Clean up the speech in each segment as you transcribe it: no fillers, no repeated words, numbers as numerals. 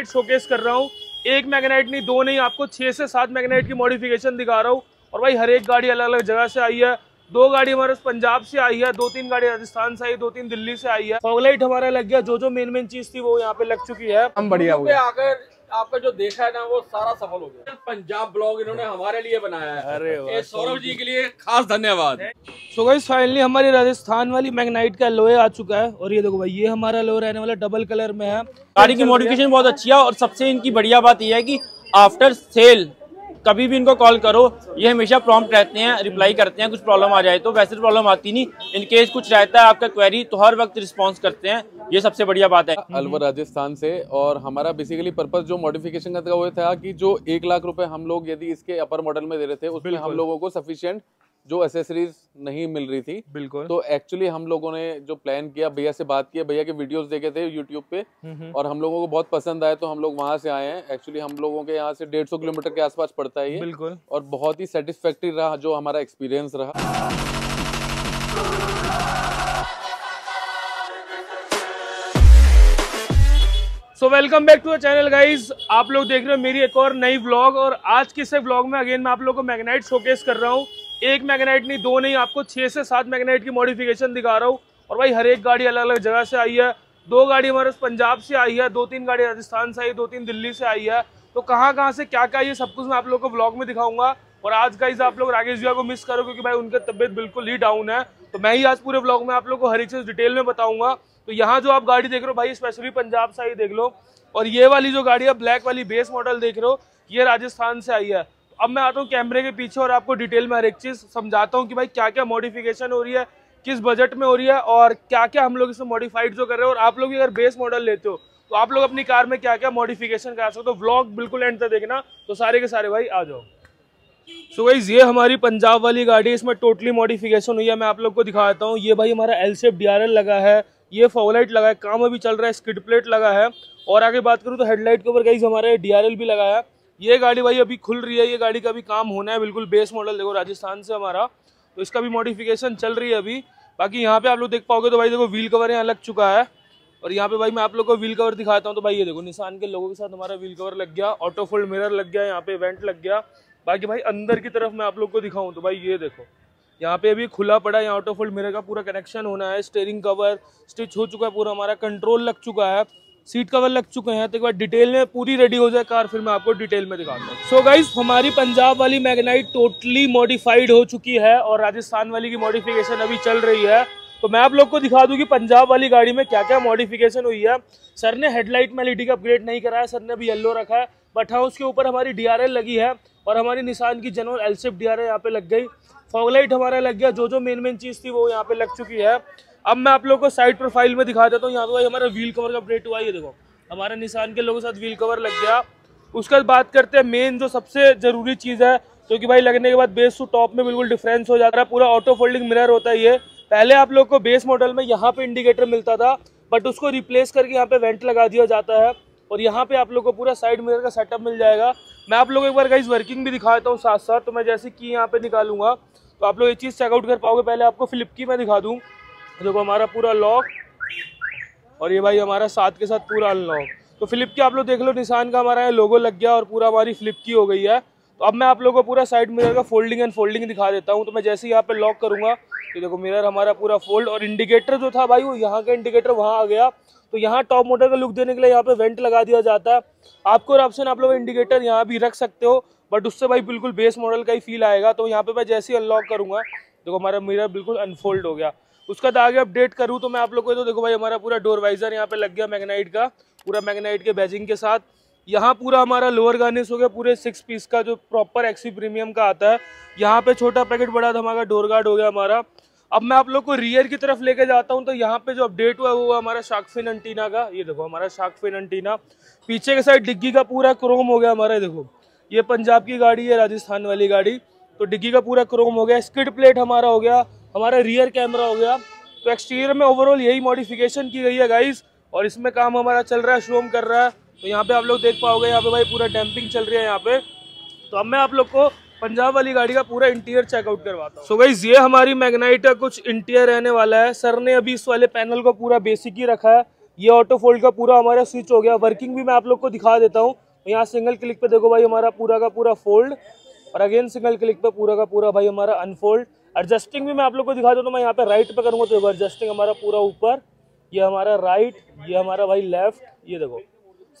Magnite showcase कर रहा हूँ। एक मैग्नाइट नहीं, दो नहीं, आपको 6 से 7 मैग्नाइट की मॉडिफिकेशन दिखा रहा हूँ। और भाई हर एक गाड़ी अलग अलग जगह से आई है। 2 गाड़ी हमारे पंजाब से आई है, 2-3 गाड़ी राजस्थान से आई, 2-3 दिल्ली से आई है। फॉगलाइट हमारा लग गया, जो मेन चीज थी वो यहाँ पे लग चुकी है। हम बढ़िया हुए आकर आपका जो देखा है ना वो सारा सफल हो गया। पंजाब ब्लॉग इन्होंने हमारे लिए बनाया है, अरे सौरभ जी के लिए खास धन्यवाद। सो गाइस फाइनली हमारी राजस्थान वाली मैग्नाइट का लोहे आ चुका है। और ये देखो भाई, ये हमारा लोहे रहने वाला डबल कलर में है। गाड़ी की मॉडिफिकेशन बहुत अच्छी है। और सबसे इनकी बढ़िया बात यह है कि आफ्टर सेल कभी भी इनको कॉल करो, ये हमेशा प्रॉम्प्ट रहते हैं, रिप्लाई करते हैं। कुछ प्रॉब्लम आ जाए तो, वैसे प्रॉब्लम आती नहीं, इनकेस कुछ रहता है आपका क्वेरी तो हर वक्त रिस्पांस करते हैं। ये सबसे बढ़िया बात है। अलवर राजस्थान से। और हमारा बेसिकली पर्पस जो मॉडिफिकेशन का था वो था कि जो 1 लाख रुपए हम लोग यदि इसके अपर मॉडल में दे रहे थे, उसमें हम लोगों को सफिशिएंट जो एसेसरीज नहीं मिल रही थी। बिल्कुल। तो एक्चुअली हम लोगों ने जो प्लान किया, भैया से बात किया, भैया के वीडियोस देखे थे यूट्यूब पे और हम लोगों को बहुत पसंद आया, तो हम लोग वहाँ से आए हैं। एक्चुअली हम लोगों के यहाँ से 150 किलोमीटर के आसपास पड़ता है ये। बिल्कुल। और बहुत ही सेटिस्फैक्ट्री रहा जो हमारा एक्सपीरियंस रहा। So welcome back to the channel guys. आप लोग देख रहे हो मेरी एक और नई व्लॉग। और आज के व्लॉग में अगेन मैं आप लोगों को मैग्नाइट शोकेस कर रहा हूँ। एक मैग्नाइट नहीं, दो नहीं, आपको 6 से 7 मैग्नाइट की मॉडिफिकेशन दिखा रहा हूँ। और भाई हर एक गाड़ी अलग अलग जगह से आई है। 2 गाड़ी हमारे पंजाब से आई है, 2-3 गाड़ी राजस्थान से आई, 2-3 दिल्ली से आई है। तो कहाँ से क्या ये सब कुछ मैं आप लोगों को व्लॉग में दिखाऊंगा। और आज गाइज आप लोग राकेश भैया को मिस करो, क्योंकि भाई उनकी तबियत बिल्कुल ही डाउन है। तो मैं ही आज पूरे व्लॉग में आप लोग को हर एक चीज़ डिटेल में बताऊंगा। तो यहाँ जो आप गाड़ी देख रहे हो भाई स्पेशली पंजाब से आई, देख लो। और ये वाली जो गाड़ी है ब्लैक वाली बेस मॉडल देख रहे हो, ये राजस्थान से आई है। अब मैं आता हूँ कैमरे के पीछे और आपको डिटेल में हर एक चीज़ समझाता हूँ कि भाई क्या क्या मॉडिफिकेशन हो रही है, किस बजट में हो रही है, और क्या क्या हम लोग इसमें मॉडिफाइड जो कर रहे हो। और आप लोग अगर बेस मॉडल लेते हो तो आप लोग अपनी कार में क्या क्या मॉडिफिकेशन करा सकते हो। व्लॉग बिल्कुल एंड तक देखना। तो सारे के सारे भाई आ जाओ। सो गाइस ये हमारी पंजाब वाली गाड़ी, इसमें टोटली मॉडिफिकेशन हुई है। मैं आप लोग को दिखाता हूँ। ये भाई हमारा एल शेप DRL लगा है, ये फॉगलाइट लगा है, काम अभी चल रहा है, स्किड प्लेट लगा है। और आगे बात करूँ तो हेडलाइट के ऊपर गाइस हमारे DRL भी लगा है। ये गाड़ी भाई अभी खुल रही है, ये गाड़ी का भी काम होना है। बिल्कुल बेस मॉडल देखो राजस्थान से हमारा, तो इसका भी मॉडिफिकेशन चल रही है अभी। बाकी यहाँ पे आप लोग देख पाओगे तो भाई देखो व्हील कवर यहाँ लग चुका है। और यहाँ पे भाई मैं आप लोग को व्हील कवर दिखाता हूँ। तो भाई ये देखो निसान के लोगों के साथ हमारा व्हील कवर लग गया, ऑटो फोल्ड मिरर लग गया, यहाँ पे वेंट लग गया। बाकी भाई अंदर की तरफ मैं आप लोग को दिखाऊँ तो भाई ये देखो यहाँ पे अभी खुला पड़ा है, यहाँ ऑटो फोल्ड मिरर का पूरा कनेक्शन होना है। स्टेयरिंग कवर स्टिच हो चुका है पूरा, हमारा कंट्रोल लग चुका है, सीट कवर लग चुके हैं। तो एक बार डिटेल में पूरी रेडी हो जाए कार, फिर मैं आपको डिटेल में दिखाता हूँ। सो गाइस हमारी पंजाब वाली मैग्नाइट टोटली मॉडिफाइड हो चुकी है और राजस्थान वाली की मॉडिफिकेशन अभी चल रही है। तो मैं आप लोग को दिखा दूँ कि पंजाब वाली गाड़ी में क्या क्या मॉडिफिकेशन हुई है। सर ने हेडलाइट में LED का अपग्रेड नहीं करा है, सर ने भी येलो रखा है, बट हाँ उसके ऊपर हमारी DRL लगी है। और हमारी निसान की जनरल एल शेप DRL यहाँ पे लग गई, फॉगलाइट हमारा लग गया, जो मेन चीज़ थी वो यहाँ पे लग चुकी है। अब मैं आप लोग को साइड प्रोफाइल में दिखा देता हूँ। यहाँ पे भाई हमारा व्हील कवर का अपडेट हुआ है, ये देखो हमारा निसान के लोगों के साथ व्हील कवर लग गया। उसके बाद बात करते हैं मेन जो सबसे ज़रूरी चीज़ है, क्योंकि भाई लगने के बाद बेस टू टॉप में बिल्कुल डिफरेंस हो जाता है। पूरा ऑटो फोल्डिंग मिरर होता है ये। पहले आप लोग को बेस मॉडल में यहाँ पर इंडिकेटर मिलता था, बट उसको रिप्लेस करके यहाँ पर वेंट लगा दिया जाता है। और यहाँ पे आप लोग को पूरा साइड मिरर का सेटअप मिल जाएगा। मैं आप लोग एक बार गाइस वर्किंग भी दिखाता हूँ साथ साथ। तो मैं जैसे कि यहाँ पे निकालूंगा तो आप लोग ये चीज़ चेकआउट कर पाओगे। पहले आपको फ्लिप की मैं दिखा दूँ। देखो हमारा पूरा लॉक और ये भाई हमारा साथ के साथ पूरा अनलॉक। तो फ्लिप की आप लोग देख लो, निसान का हमारा लोगो लग गया और पूरा हमारी फ्लिप की हो गई है। तो अब मैं आप लोगों को पूरा साइड मिरर का फोल्डिंग एंड फोल्डिंग दिखा देता हूँ। तो मैं जैसे यहाँ पे लॉक करूँगा तो देखो मिरर हमारा पूरा फोल्ड, और इंडिकेटर जो था भाई वो यहाँ का इंडिकेटर वहाँ आ गया। तो यहाँ टॉप मॉडल का लुक देने के लिए यहाँ पे वेंट लगा दिया जाता है। आपको और ऑप्शन आप लोग इंडिकेटर यहाँ भी रख सकते हो, बट उससे भाई बिल्कुल बेस मॉडल का ही फील आएगा। तो यहाँ पे मैं जैसे ही अनलॉक करूँगा देखो हमारा मिरर बिल्कुल अनफोल्ड हो गया। उसका आगे अपडेट करूँ तो मैं आप लोग को तो देखो भाई हमारा पूरा डोर वाइजर यहाँ पे लग गया मैग्नाइट का, पूरा मैग्नाइट के बैजिंग के साथ। यहाँ पूरा हमारा लोअर गार्निश हो गया, पूरे 6 पीस का जो प्रॉपर एक्सी प्रीमियम का आता है। यहाँ पे छोटा पैकेट बड़ा धमाका डोर गार्ड हो गया हमारा। अब मैं आप लोग को रियर की तरफ लेके जाता हूँ। तो यहाँ पे जो अपडेट हुआ वो हमारा शार्क फिन एंटीना का, ये देखो हमारा शार्क फिन एंटीना। पीछे के साइड डिग्गी का पूरा क्रोम हो गया हमारा, देखो ये पंजाब की गाड़ी है, राजस्थान वाली गाड़ी, तो डिग्गी का पूरा क्रोम हो गया। स्किड प्लेट हमारा हो गया, हमारा रियर कैमरा हो गया। तो एक्सटीरियर में ओवरऑल यही मॉडिफिकेशन की गई है गाइस। और इसमें काम हमारा चल रहा है, शोम कर रहा है। तो यहाँ पे आप लोग देख पाओगे यहाँ पे भाई पूरा डैम्पिंग चल रही है यहाँ पे। तो अब मैं आप लोग को पंजाब वाली गाड़ी का पूरा इंटीरियर चेकआउट करवाता हूँ। सो गाइस ये हमारी मैग्नाइट का कुछ इंटीरियर रहने वाला है। सर ने अभी इस वाले पैनल को पूरा बेसिक ही रखा है। ये ऑटो फोल्ड का पूरा हमारा स्विच हो गया। वर्किंग भी मैं आप लोग को दिखा देता हूँ। यहाँ सिंगल क्लिक पे देखो भाई हमारा पूरा का पूरा फोल्ड, और अगेन सिंगल क्लिक पे पूरा का पूरा भाई हमारा अनफोल्ड। एडजस्टिंग भी मैं आप लोग को दिखा देता हूँ। मैं यहाँ पे राइट पे करूँगा तो एडजस्टिंग हमारा पूरा ऊपर, ये हमारा राइट, ये हमारा भाई लेफ्ट, ये देखो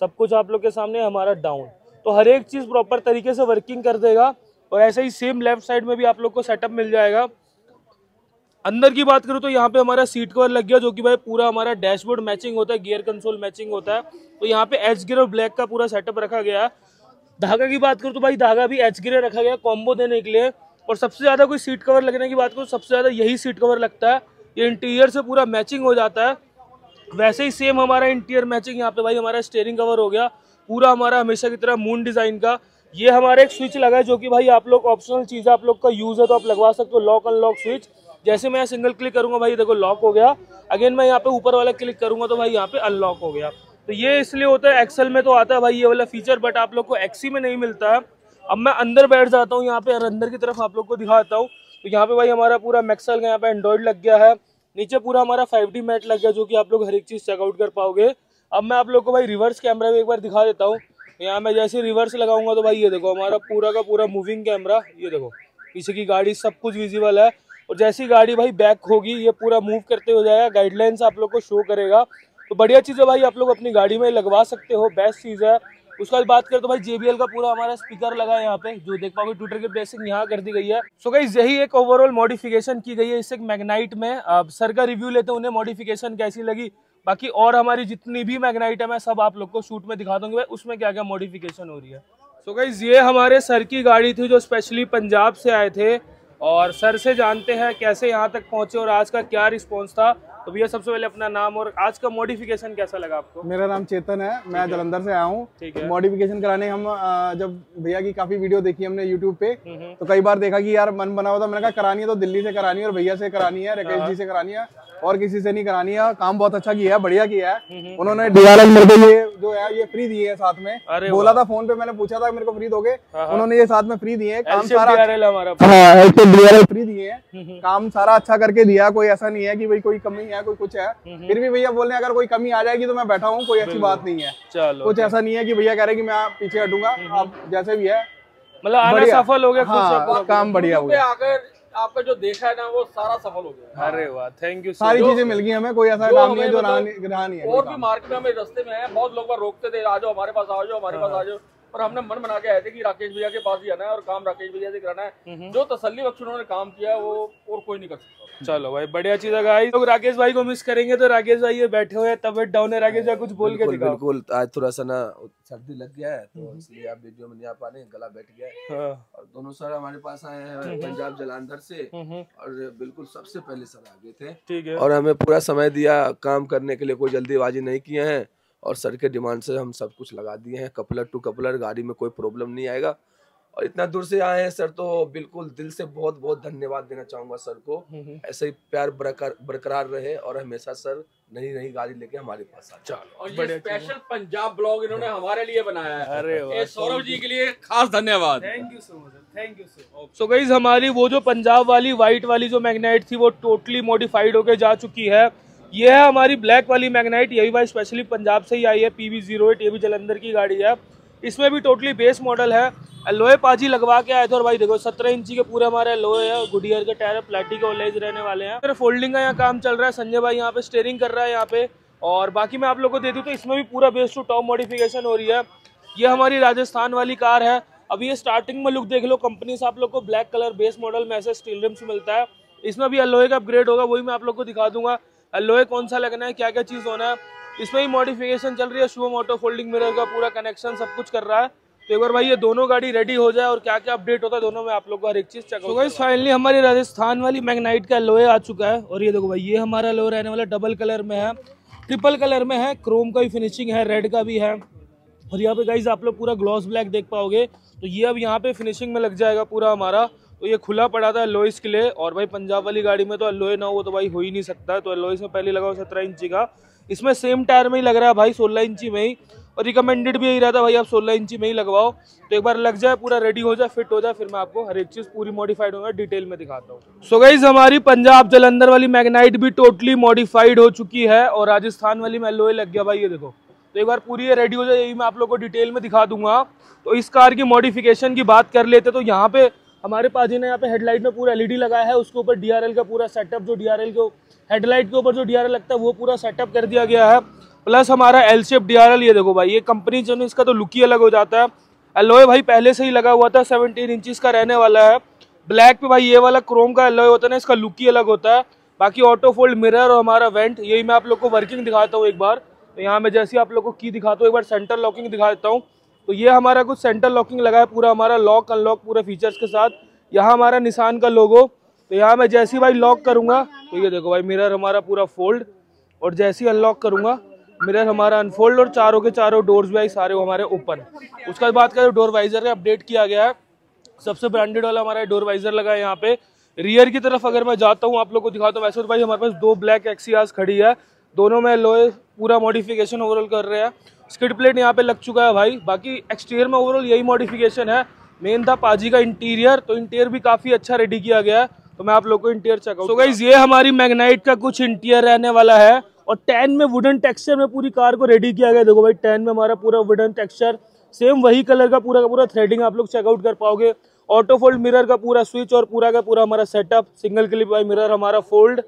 सब कुछ आप लोग के सामने, हमारा डाउन। तो हर एक चीज़ प्रॉपर तरीके से वर्किंग कर देगा। और ऐसे ही सेम लेफ्ट साइड में भी आप लोग को सेटअप मिल जाएगा। अंदर की बात करूँ तो यहाँ पे हमारा सीट कवर लग गया, जो कि भाई पूरा हमारा डैशबोर्ड मैचिंग होता है, गियर कंसोल मैचिंग होता है। तो यहाँ पे एच ग्रे और ब्लैक का पूरा सेटअप रखा गया। धागा की बात करूँ तो भाई धागा भी एच ग्रे रखा गया कॉम्बो देने के लिए। और सबसे ज़्यादा कोई सीट कवर लगने की बात करूँ, सबसे ज़्यादा यही सीट कवर लगता है, ये इंटीरियर से पूरा मैचिंग हो जाता है। वैसे ही सेम हमारा इंटीरियर मैचिंग यहाँ पे भाई हमारा स्टेयरिंग कवर हो गया पूरा हमारा हमेशा की तरह मून डिज़ाइन का। ये हमारा एक स्विच लगा है, जो कि भाई आप लोग ऑप्शनल चीज़ है, आप लोग का यूज़ है तो आप लगवा सकते हो, लॉक अनलॉक स्विच। जैसे मैं सिंगल क्लिक करूँगा भाई देखो लॉक हो गया, अगेन मैं यहाँ पे ऊपर वाला क्लिक करूँगा तो भाई यहाँ पे अनलॉक हो गया। तो ये इसलिए होता है, एक्सेल में तो आता है भाई ये वाला फीचर, बट आप लोग को एक्सी में नहीं मिलता है। अब मैं अंदर बैठ जाता हूँ, यहाँ पे अंदर की तरफ आप लोग को दिखाता हूँ। तो यहाँ पे भाई हमारा पूरा मैक्सल का यहाँ पे एंड्रॉइड लग गया है, नीचे पूरा हमारा 5D मैट लग गया, जो कि आप लोग हर एक चीज़ चेकआउट कर पाओगे। अब मैं आप लोग को भाई रिवर्स कैमरा भी एक बार दिखा देता हूँ। यहाँ मैं जैसे रिवर्स लगाऊंगा तो भाई ये देखो हमारा पूरा का पूरा मूविंग कैमरा, ये देखो पीछे की गाड़ी सब कुछ विजिबल है। और जैसी गाड़ी भाई बैक होगी ये पूरा मूव करते हो जाएगा, गाइडलाइंस आप लोग को शो करेगा। तो बढ़िया चीज़ है भाई, आप लोग अपनी गाड़ी में लगवा सकते हो, बेस्ट चीज़ है। उसके बाद बात करें तो भाई JBL का पूरा हमारा स्पीकर लगा है यहाँ पे, जो देख पाओगे ट्विटर की प्लेसिंग यहाँ कर दी गई है। सो गाइस यही एक ओवरऑल मॉडिफिकेशन की गई है इससे मैग्नाइट में। अब सर का रिव्यू लेते हैं, उन्हें मॉडिफिकेशन कैसी लगी। बाकी और हमारी जितनी भी मैग्नाइट है मैं सब आप लोग को शूट में दिखा दूंगा उसमें क्या क्या मॉडिफिकेशन हो रही है। सो गाइस ये हमारे सर की गाड़ी थी, जो स्पेशली पंजाब से आए थे, और सर से जानते हैं कैसे यहाँ तक पहुँचे और आज का क्या रिस्पॉन्स था। तो भैया सबसे पहले अपना नाम और आज का मॉडिफिकेशन कैसा लगा आपको। मेरा नाम चेतन है, मैं जलंधर से आया हूँ मॉडिफिकेशन कराने। हम जब भैया की काफी वीडियो देखी हमने YouTube पे, तो कई बार देखा कि यार मन बना हुआ था, मैंने कहा करानी है तो दिल्ली से करानी है, और भैया से करानी है, राकेश जी से करानी है, और किसी से नहीं करानी है। काम बहुत अच्छा किया है, बढ़िया किया है। उन्होंने DRL मेरे को ये जो है ये फ्री दिए है, साथ में बोला था फोन पे, मैंने पूछा था मेरे को फ्री दोगे, उन्होंने ये साथ में फ्री दिए। काम सारा फ्री दिए, काम सारा अच्छा करके दिया, कोई ऐसा नहीं है कि भाई कोई कमी है कोई कुछ है। फिर भी भैया बोल रहे हैं अगर कोई कमी आ जाएगी तो मैं बैठा हूँ, कोई ऐसी बात नहीं है, कुछ ऐसा नहीं है कि भैया कह रहे कि मैं पीछे हटूंगा। आप जैसे भी है मतलब आना सफल हो गया, काम बढ़िया हो गया, आपका जो देखा है ना वो सारा सफल हो गया। अरे वाह, थैंक यू। सारी चीजें मिल गई हमें, कोई ऐसा काम नहीं है जो नहीं है। और भी मार्केट में हमें रास्ते में है, बहुत लोग बार रोकते थे आ जाओ हमारे पास, आ जाओ हमारे पास, आ जाओ, पर हमने मन बना के आए थे कि राकेश भैया के पास ही आना है और काम राकेश भैया से कराना है। जो तसल्ली बख्श उन्होंने काम किया वो और कोई नहीं कर सकता। चलो भाई बढ़िया चीज है गाइस। तो राकेश भाई को मिस करेंगे, तो राकेश भाई ये बैठे हुए हैं, तबियत डाउन है, राकेश भाई कुछ बोल के दिखाओ। बिल्कुल, आज थोड़ा सा ना सर्दी लग गया है तो इसलिए आप वीडियो में नहीं आ पा रहे, गला बैठ गया है। और दोनों सर हमारे पास आए हैं पंजाब जलंधर से, और बिल्कुल सबसे पहले सर आ गए थे, ठीक है, और हमें पूरा समय दिया काम करने के लिए, कोई जल्दीबाजी नहीं किए हैं। और सर के डिमांड से हम सब कुछ लगा दिए हैं, कपलर टू कपलर, गाड़ी में कोई प्रॉब्लम नहीं आएगा। और इतना दूर से आए हैं सर, तो बिल्कुल दिल से बहुत बहुत धन्यवाद देना चाहूँगा सर को। ऐसे ही प्यार बरकरार रहे और हमेशा सर नई नई गाड़ी लेके हमारे पास आए। चलो, और ये स्पेशल पंजाब ब्लॉग इन्होंने हमारे लिए बनाया है। अरे सौरभ जी के लिए खास धन्यवाद, thank you so much, thank you so much. So guys हमारी वो जो पंजाब वाली व्हाइट वाली जो मैग्नाइट थी वो टोटली मॉडिफाइड होके जा चुकी है। ये है हमारी ब्लैक वाली मैग्नाइट, यही भाई स्पेशली पंजाब से ही आई है, PV08, ये भी जलंधर की गाड़ी है। इसमें भी टोटली बेस मॉडल है, एलॉय पाजी लगवा के आए थे। और भाई देखो 17 इंची के पूरे हमारे एलॉय है, गुडियर के टायर प्लाटी के ओलेज रहने वाले हैं। फिर फोल्डिंग का यहाँ काम चल रहा है, संजय भाई यहाँ पे स्टेयरिंग कर रहा है यहाँ पे। और बाकी मैं आप लोग को देती हूँ तो इसमें भी पूरा बेस टू टॉप मॉडिफिकेशन हो रही है। ये हमारी राजस्थान वाली कार है। अभी ये स्टार्टिंग में लुक देख लो, कंपनी से आप लोग को ब्लैक कलर बेस मॉडल में ऐसे स्टील रिम्स मिलता है, इसमें भी एलॉय का अपग्रेड होगा, वही मैं आप लोग को दिखा दूंगा एलॉय कौन सा लगना है, क्या क्या चीज़ होना है। इसमें ही मॉडिफिकेशन चल रही है, शुभम ऑटो फोल्डिंग मिरर का पूरा कनेक्शन सब कुछ कर रहा है। तो एक बार भाई ये दोनों गाड़ी रेडी हो जाए और क्या क्या अपडेट होता है दोनों में आप लोग को हर एक चीज़ चेक होगा। गाइस फाइनली हमारी राजस्थान वाली मैग्नाइट का एलॉय आ चुका है। और ये देखो भाई ये हमारा एलॉय रहने वाला डबल कलर में है, ट्रिपल कलर में है, क्रोम का भी फिनिशिंग है, रेड का भी है। और यहाँ पे गाइस आप लोग पूरा ग्लॉस ब्लैक देख पाओगे। तो ये अब यहाँ पे फिनिशिंग में लग जाएगा पूरा हमारा। तो ये खुला पड़ा था एलॉयस के लिए, और भाई पंजाब वाली गाड़ी में तो एलॉय ना हो तो भाई हो ही नहीं सकता है। तो एलॉयस में पहले लगा 17 इंची का, इसमें सेम टायर में ही लग रहा है भाई 16 इंची में ही। और रिकमेंडेड भी यही रहता भाई आप 16 इंची में ही लगवाओ, तो एक बार लग जाए पूरा रेडी हो जाए फिट हो जाए, फिर मैं आपको हर एक चीज़ पूरी मॉडिफाइड होगा डिटेल में दिखाता हूँ। सो गाइस हमारी पंजाब जालंधर वाली मैग्नाइट भी टोटली मॉडिफाइड हो चुकी है और राजस्थान वाली मैं लोहे लग गया भाई, ये देखो। तो एक बार पूरी ये रेडी हो जाए, यही मैं आप लोगों को डिटेल में दिखा दूंगा। तो इस कार की मॉडिफिकेशन की बात कर लेते तो यहाँ पे हमारे पाजी ने यहाँ पे हेडलाइट में पूरा एलईडी लगाया है, उसके ऊपर डीआरएल का पूरा सेटअप, जो डीआरएल को हेडलाइट के ऊपर जो डीआरएल लगता है वो पूरा सेटअप कर दिया गया है। प्लस हमारा एल शेप डीआरएल, ये देखो भाई, ये कंपनी जो है इसका तो लुक ही अलग हो जाता है। एलॉय भाई पहले से ही लगा हुआ था, 17 इंचज का रहने वाला है। ब्लैक पे भाई ये वाला क्रोम का एलॉय होता है ना, इसका लुक ही अलग होता है। बाकी ऑटो फोल्ड मिरर और हमारा वेंट, यही मैं आप लोग को वर्किंग दिखाता हूँ एक बार। तो यहाँ मैं जैसे ही आप लोग को की दिखाता हूँ, एक बार सेंटर लॉकिंग दिखा देता हूँ। तो ये हमारा कुछ सेंटर लॉकिंग लगा है, पूरा हमारा लॉक अनलॉक पूरा फीचर्स के साथ। यहाँ हमारा निसान का लोगो, तो यहाँ मैं जैसे ही भाई लॉक करूँगा तो ये देखो भाई मिरर हमारा पूरा फोल्ड, और जैसे ही अनलॉक करूँगा मिरर हमारा अनफोल्ड, और चारों के चारों डोर्स भाई सारे हमारे ओपन। उसके बाद बात करें डोर वाइजर का, अपडेट किया गया है, सबसे ब्रांडेड वाला हमारा डोर वाइजर लगा है। यहाँ पे रियर की तरफ अगर मैं जाता हूँ आप लोग को दिखाता हूँ। वैसे तो भाई हमारे पास दो ब्लैक एक्सियाज खड़ी है, दोनों में लोहे पूरा मॉडिफिकेशन ओवरऑल कर रहे हैं। स्किड प्लेट यहाँ पे लग चुका है भाई। बाकी एक्सटीरियर में ओवरऑल यही मॉडिफिकेशन है। मेन था पाजी का इंटीरियर, तो इंटीरियर भी काफ़ी अच्छा रेडी किया गया है, तो मैं आप लोगों को इंटीरियर चेक आउट। तो गाइस ये हमारी मैग्नाइट का कुछ इंटीरियर रहने वाला है, और टैन में वुडन टेक्सचर में पूरी कार को रेडी किया गया। देखो भाई टैन में हमारा पूरा वुडन टेक्सचर, सेम वही कलर का पूरा थ्रेडिंग आप लोग चेकआउट कर पाओगे। ऑटो फोल्ड मिरर का पूरा स्विच और पूरा का पूरा हमारा setup, single clip by mirror हमारा फोल्ड,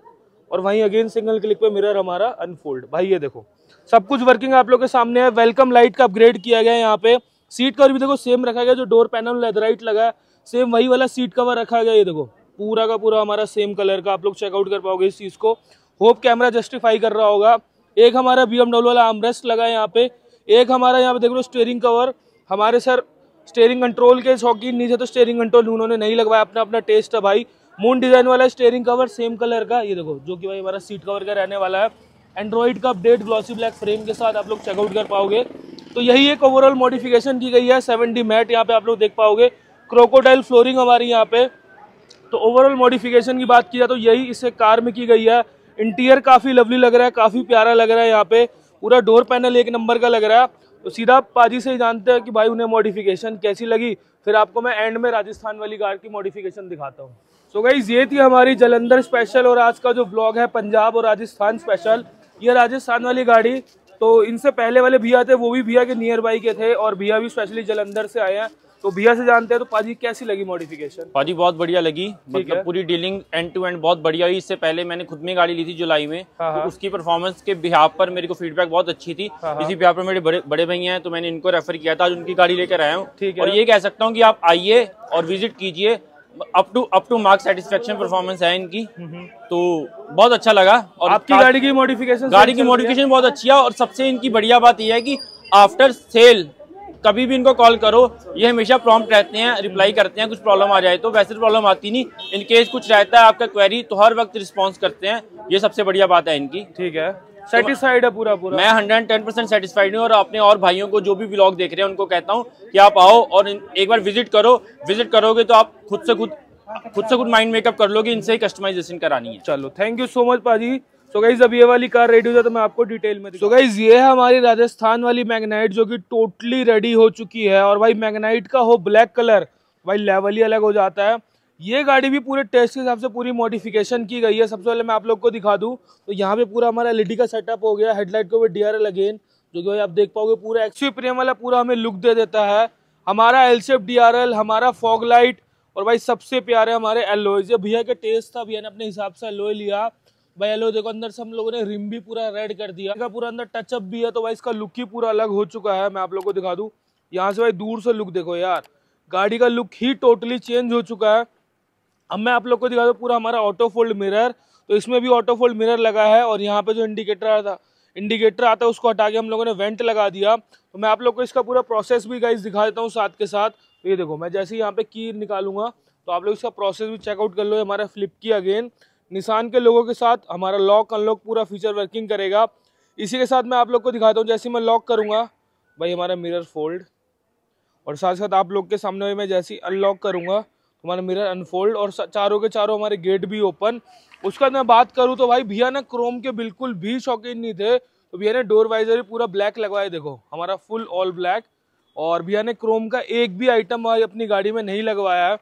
और वहीं अगेन सिंगल क्लिक पे मिरर हमारा अनफोल्ड। भाई ये देखो सब कुछ वर्किंग आप लोग के सामने है। वेलकम लाइट का अपग्रेड किया गया है। यहाँ पे सीट कवर भी देखो सेम रखा गया, जो डोर पैनल लेदराइट लगा है सेम वही वाला सीट कवर रखा गया। ये देखो पूरा का पूरा हमारा सेम कलर का, आप लोग चेकआउट कर पाओगे इस चीज़ को। होप कैमरा जस्टिफाई कर रहा होगा। एक हमारा BMW वाला आर्मरेस्ट लगा है यहाँ पे। एक हमारा यहाँ पे देख लो स्टेयरिंग कवर, हमारे सर स्टेयरिंग कंट्रोल के शौकीन नीचे तो स्टेयरिंग कंट्रोल उन्होंने नहीं लगवाया, अपना अपना टेस्ट है भाई। मून डिजाइन वाला स्टेयरिंग कवर सेम कलर का, ये देखो, जो कि भाई हमारा सीट कवर का रहने वाला है। एंड्रॉइड का अपडेट ग्लॉसी ब्लैक फ्रेम के साथ आप लोग चेकआउट कर पाओगे। तो यही एक ओवरऑल मॉडिफिकेशन की गई है। 7D मैट यहाँ पे आप लोग देख पाओगे, क्रोकोडाइल फ्लोरिंग हमारी यहाँ पे। तो ओवरऑल मॉडिफिकेशन की बात की जाए तो यही इसे कार में की गई है। इंटीरियर काफ़ी लवली लग रहा है, काफ़ी प्यारा लग रहा है। यहाँ पे पूरा डोर पैनल एक नंबर का लग रहा है। तो सीधा पाजी से ही जानते हैं कि भाई उन्हें मॉडिफिकेशन कैसी लगी, फिर आपको मैं एंड में राजस्थान वाली कार की मॉडिफिकेशन दिखाता हूँ। सो गाइस ये थी हमारी जालंधर स्पेशल, और आज का जो ब्लॉग है पंजाब और राजस्थान स्पेशल। ये राजस्थान वाली गाड़ी, तो इनसे पहले वाले भैया थे वो भी भैया के नियर बाई के थे, और भैया भी स्पेशली जालंधर से आए हैं, तो भैया से जानते हैं। तो पाजी कैसी लगी मॉडिफिकेशन? पाजी बहुत बढ़िया लगी, मतलब पूरी डीलिंग एंड टू एंड बहुत बढ़िया हुई। इससे पहले मैंने खुद में गाड़ी ली थी जुलाई में, तो उसकी परफॉर्मेंस के बिहाव पर मेरे को फीडबैक बहुत अच्छी थी। इसी बिहाव पर मेरे बड़े भैया हैं, तो मैंने इनको रेफर किया था, आज उनकी गाड़ी लेकर आया हूँ। और ये कह सकता हूँ कि आप आइए और विजिट कीजिए, up to mark satisfaction performance है इनकी, तो बहुत अच्छा लगा। और आपकी गाड़ी की मॉडिफिकेशन बहुत अच्छी है। और सबसे इनकी बढ़िया बात यह है कि आफ्टर सेल कभी भी इनको कॉल करो, ये हमेशा प्रॉम्प्ट रहते हैं, रिप्लाई करते हैं। कुछ प्रॉब्लम आ जाए तो, वैसे प्रॉब्लम आती नहीं, इनकेस कुछ रहता है आपका क्वेरी तो हर वक्त रिस्पॉन्स करते हैं। ये सबसे बढ़िया बात है इनकी। ठीक है, सेटिस्फाइड है पूरा? मैं 110% सेटिस्फाइड हूँ। और अपने और भाइयों को जो भी व्लॉग देख रहे हैं उनको कहता हूँ कि आप आओ और एक बार विजिट करो। विजिट करोगे तो आप खुद से खुद माइंड मेकअप कर लोगे, इनसे ही कस्टमाइजेशन करानी है। चलो, थैंक यू सो मच पाजी। सो गाइज अब ये वाली कार रेडी हो जाए तो मैं आपको डिटेल में। सो गाइज ये है हमारी राजस्थान वाली मैग्नाइट, जो कि टोटली रेडी हो चुकी है। और भाई मैग्नाइट का हो ब्लैक कलर, भाई लेवल ही अलग हो जाता है। ये गाड़ी भी पूरे टेस्ट के हिसाब से पूरी मॉडिफिकेशन की गई है। सबसे पहले मैं आप लोग को दिखा दूं, तो यहाँ पे पूरा हमारा एलईडी का सेटअप हो गया, हेडलाइट को भी डीआरएल अगेन, जो कि आप देख पाओगे पूरा एक्सी प्रीमियम वाला पूरा हमें लुक दे देता है। हमारा एल शेप डीआरएल, हमारा फॉग लाइट, और भाई सबसे प्यारे हमारे एलॉय। ये भैया के टेस्ट था, भैया ने अपने हिसाब से एलॉय लिया। भाई एलॉय देखो अंदर से हम लोगों ने रिम भी पूरा रेड कर दिया, इसका पूरा अंदर टचअप भी है, तो भाई इसका लुक ही पूरा अलग हो चुका है। मैं आप लोग को दिखा दूँ यहाँ से, भाई दूर से लुक देखो यार, गाड़ी का लुक ही टोटली चेंज हो चुका है। अब मैं आप लोग को दिखा दूँ पूरा हमारा ऑटो फोल्ड मिरर, तो इसमें भी ऑटो फोल्ड मिरर लगा है। और यहाँ पे जो इंडिकेटर आता है उसको हटा के हम लोगों ने वेंट लगा दिया। तो मैं आप लोग को इसका पूरा प्रोसेस भी गाइस दिखा देता हूँ साथ के साथ। तो ये देखो मैं जैसे यहाँ पे की निकालूंगा तो आप लोग इसका प्रोसेस भी चेकआउट कर लो। हमारा फ्लिप की अगेन निसान के लोगों के साथ हमारा लॉक अनलॉक पूरा फीचर वर्किंग करेगा। इसी के साथ मैं आप लोग को दिखाता हूँ, जैसे मैं लॉक करूँगा भाई हमारा मिरर फोल्ड, और साथ साथ आप लोग के सामने मैं जैसे अनलॉक करूँगा हमारा मिरर अनफोल्ड, और चारों के चारों हमारे गेट भी ओपन। उसका मैं बात करूँ तो भाई भैया ना क्रोम के बिल्कुल भी शौकीन नहीं थे, तो भैया ने डोर वाइजर भी पूरा ब्लैक लगवाया, देखो हमारा फुल ऑल ब्लैक। और भैया ने क्रोम का एक भी आइटम अपनी गाड़ी में नहीं लगवाया है।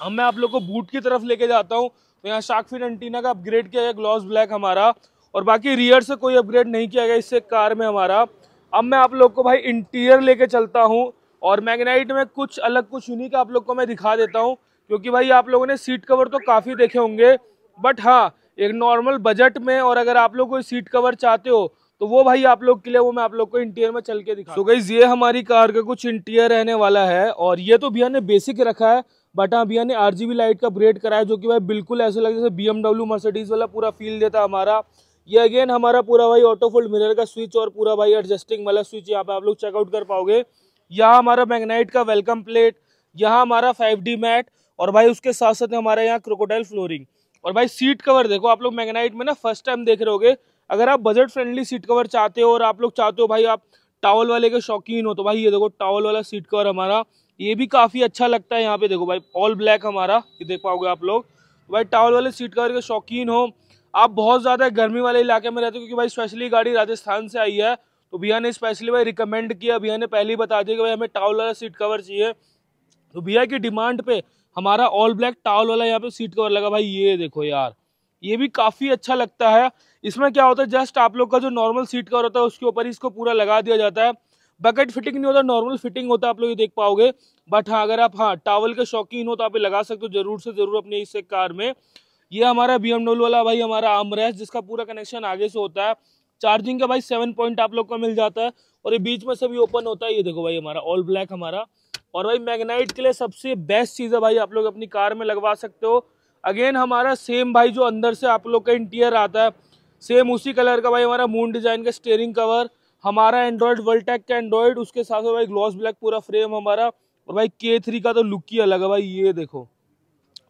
अब मैं आप लोग को बूट की तरफ लेके जाता हूँ तो यहाँ शार्क फिन एंटीना का अपग्रेड किया गया ग्लॉस ब्लैक हमारा, और बाकी रियर से कोई अपग्रेड नहीं किया गया इससे कार में हमारा। अब मैं आप लोग को भाई इंटीरियर लेके चलता हूँ और मैग्नाइट में कुछ अलग कुछ यूनिक आप लोग को मैं दिखा देता हूँ, क्योंकि भाई आप लोगों ने सीट कवर तो काफ़ी देखे होंगे, बट हाँ एक नॉर्मल बजट में और अगर आप लोग कोई सीट कवर चाहते हो तो वो भाई आप लोग के लिए वो मैं आप लोग को इंटीरियर में चल के दिखा। तो गाइस ये हमारी कार का कुछ इंटीरियर रहने वाला है, और ये तो भैया ने बेसिक रखा है, बट हाँ भैया ने आरजीबी लाइट का अपग्रेड कराया जो कि भाई बिल्कुल ऐसा लगे जैसे BMW मर्सिडीज वाला पूरा फील देता हमारा। ये अगेन हमारा पूरा भाई ऑटो फोल्ड मिरर का स्विच और पूरा भाई एडजस्टिंग वाला स्विच यहाँ पे आप लोग चेकआउट कर पाओगे। यहाँ हमारा मैग्नाइट का वेलकम प्लेट, यहाँ हमारा 5D मैट, और भाई उसके साथ साथ हमारे यहाँ क्रोकोडाइल फ्लोरिंग। और भाई सीट कवर देखो आप लोग मैग्नाइट में ना फर्स्ट टाइम देख रहे होगे। अगर आप बजट फ्रेंडली सीट कवर चाहते हो और आप लोग चाहते हो भाई आप टॉवल वाले के शौकीन हो तो भाई ये देखो टॉवल वाला सीट कवर हमारा ये भी काफ़ी अच्छा लगता है। यहाँ पे देखो भाई ऑल ब्लैक हमारा ये देख पाओगे आप लोग। भाई टॉवल वाले सीट कवर के शौकीन हो, आप बहुत ज़्यादा गर्मी वाले इलाके में रहते हो, क्योंकि भाई स्पेशली गाड़ी राजस्थान से आई है तो भैया ने स्पेशली भाई रिकमेंड किया। भैया ने पहले ही बता दिया कि भाई हमें टॉवल वाला सीट कवर चाहिए, तो भैया की डिमांड पे हमारा ऑल ब्लैक टॉवल वाला यहाँ पे सीट कवर लगा। भाई ये देखो यार ये भी काफ़ी अच्छा लगता है। इसमें क्या होता है जस्ट आप लोग का जो नॉर्मल सीट कवर होता है उसके ऊपर इसको पूरा लगा दिया जाता है, बकेट फिटिंग नहीं होता, नॉर्मल फिटिंग होता है आप लोग ये देख पाओगे। बट हाँ अगर आप हाँ टॉवल के शौकीन हो तो आप लगा सकते हो जरूर से ज़रूर अपने इस कार में। ये हमारा BMW वाला भाई हमारा आर्मरेस्ट जिसका पूरा कनेक्शन आगे से होता है, चार्जिंग का भाई 7 पॉइंट आप लोग को मिल जाता है और ये बीच में सभी ओपन होता है। ये देखो भाई हमारा ऑल ब्लैक हमारा। और भाई मैग्नाइट के लिए सबसे बेस्ट चीज़ है भाई आप लोग अपनी कार में लगवा सकते हो। अगेन हमारा सेम भाई जो अंदर से आप लोग का इंटीरियर आता है सेम उसी कलर का भाई हमारा मून डिज़ाइन का स्टीयरिंग कवर, हमारा एंड्रॉयड वर्ल्टेक का एंड्रॉयड, उसके साथ भाई ग्लॉस ब्लैक पूरा फ्रेम हमारा। और भाई K3 का तो लुक ही अलग है भाई ये देखो।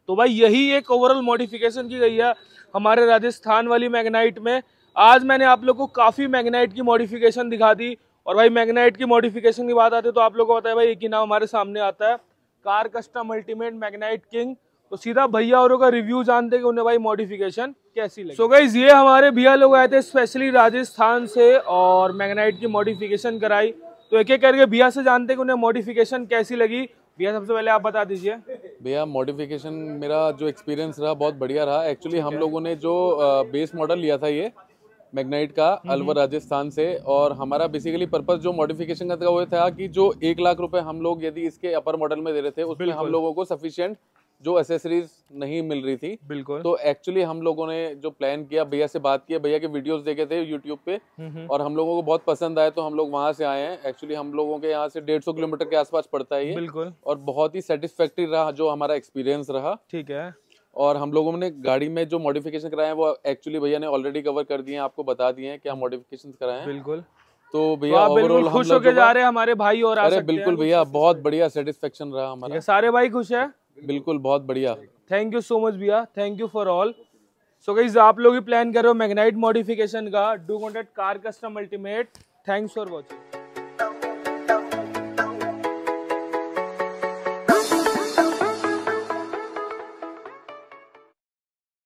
तो भाई यही एक ओवरऑल मॉडिफिकेशन की गई है हमारे राजस्थान वाली मैग्नाइट में। आज मैंने आप लोग को काफ़ी मैग्नाइट की मॉडिफिकेशन दिखा दी, और भाई मैग्नाइट की मॉडिफिकेशन की बात आती है तो आप लोग को पता है भाई एक ही नाम हमारे सामने आता है, car custom ultimate Magnite king. तो सीधा भैया औरों का रिव्यू जानते कि उन्हें भाई मॉडिफिकेशन कैसी लगी। सो गाइस ये हमारे भैया लोग आए थे स्पेशली राजस्थान से और मैग्नाइट की मॉडिफिकेशन कराई, तो एक एक करके भैया से जानते कि उन्हें मॉडिफिकेशन कैसी लगी। भैया सबसे पहले आप बता दीजिए। भैया मॉडिफिकेशन मेरा जो एक्सपीरियंस रहा बहुत बढ़िया रहा। एक्चुअली हम लोगों ने जो बेस मॉडल लिया था ये मैग्नाइट का अलवर राजस्थान से, और हमारा बेसिकली पर्पस जो मॉडिफिकेशन का वो था कि जो 1 लाख रुपए हम लोग यदि इसके अपर मॉडल में दे रहे थे उसमें हम लोगों को सफिशिएंट जो एसेसरीज नहीं मिल रही थी बिल्कुल। तो एक्चुअली हम लोगों ने जो प्लान किया, भैया से बात किया, भैया के वीडियोस देखे थे यूट्यूब पे और हम लोगों को बहुत पसंद आया तो हम लोग वहाँ से आए हैं। एक्चुअली हम लोगों के यहाँ से 150 किलोमीटर के आसपास पड़ता है ये बिल्कुल, और बहुत ही सेटिस्फैक्ट्री रहा जो हमारा एक्सपीरियंस रहा। ठीक है, और हम लोगों ने गाड़ी में जो मॉडिफिकेशन कराए हैं वो एक्चुअली भैया ने ऑलरेडी कवर कर दिए हैं, आपको बता दिए हैं क्या मॉडिफिकेशन कराए हैं बिल्कुल। तो भैया ओवरऑल खुश होकर जा रहे हैं हमारे भाई, और अरे बिल्कुल भैया बहुत बढ़िया सेटिस्फेक्शन रहा हमारा, सारे भाई खुश है बिल्कुल, बहुत बढ़िया। थैंक यू सो मच भैया, thank you for all. So guys आप लोग भी प्लान कर रहे हो मैग्नाइट मॉडिफिकेशन का, do contact car custom ultimate. Thanks for watching.